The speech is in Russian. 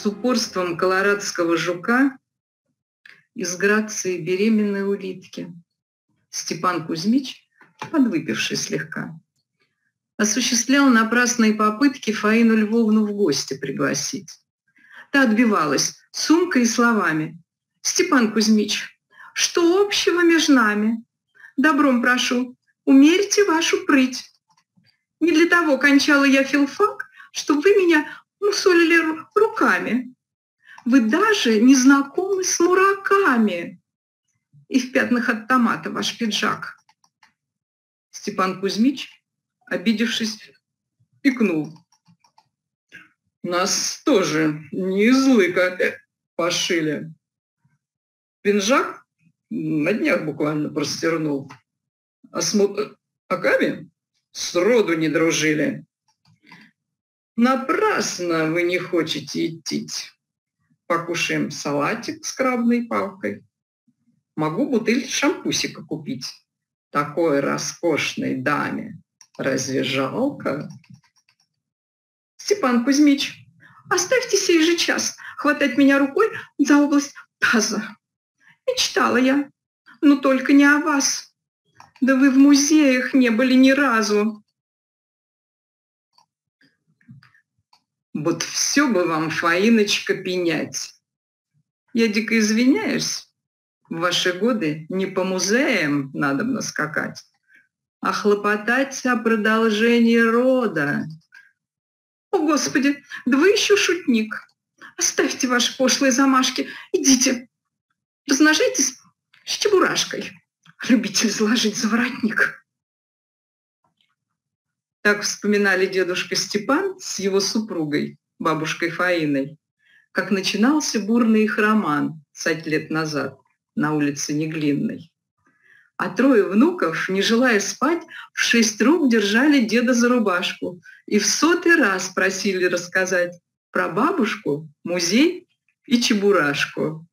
с упорством колорадского жука из грации беременной улитки. Степан Кузьмич, подвыпивший слегка, осуществлял напрасные попытки Фаину Львовну в гости пригласить. Та отбивалась сумкой и словами: «Степан Кузьмич, что общего между нами? Добром прошу, умерьте вашу прыть. Не для того кончала я филфак, чтобы вы меня мусолили руками. Вы даже не знакомы с Мураками. И в пятнах от томата ваш пиджак». Степан Кузьмич, обидевшись, икнул. «Нас тоже не из лыка пошили. Пинжак на днях буквально простернул. А с Мураками сроду не дружили. Напрасно вы не хотите идти. Покушаем салатик с крабной палкой. Могу бутыль шампусика купить. Такой роскошной даме разве жалко?» «Степан Кузьмич, оставьте сей же час хватать меня рукой за область таза. Мечтала я, но только не о вас. Да вы в музеях не были ни разу. Вот все бы вам, Фаиночка, пенять. Я дико извиняюсь, в ваши годы не по музеям надобно скакать, а хлопотать о продолжении рода». «О, Господи, да вы еще шутник. Оставьте ваши пошлые замашки, идите, размножайтесь с Чебурашкой, любитель заложить за воротник». Так вспоминали дедушка Степан с его супругой, бабушкой Фаиной, как начинался бурный их роман 5 лет назад на улице Неглинной. А 3 внуков, не желая спать, в 6 рук держали деда за рубашку и в 100-й раз просили рассказать про бабушку, музей и Чебурашку.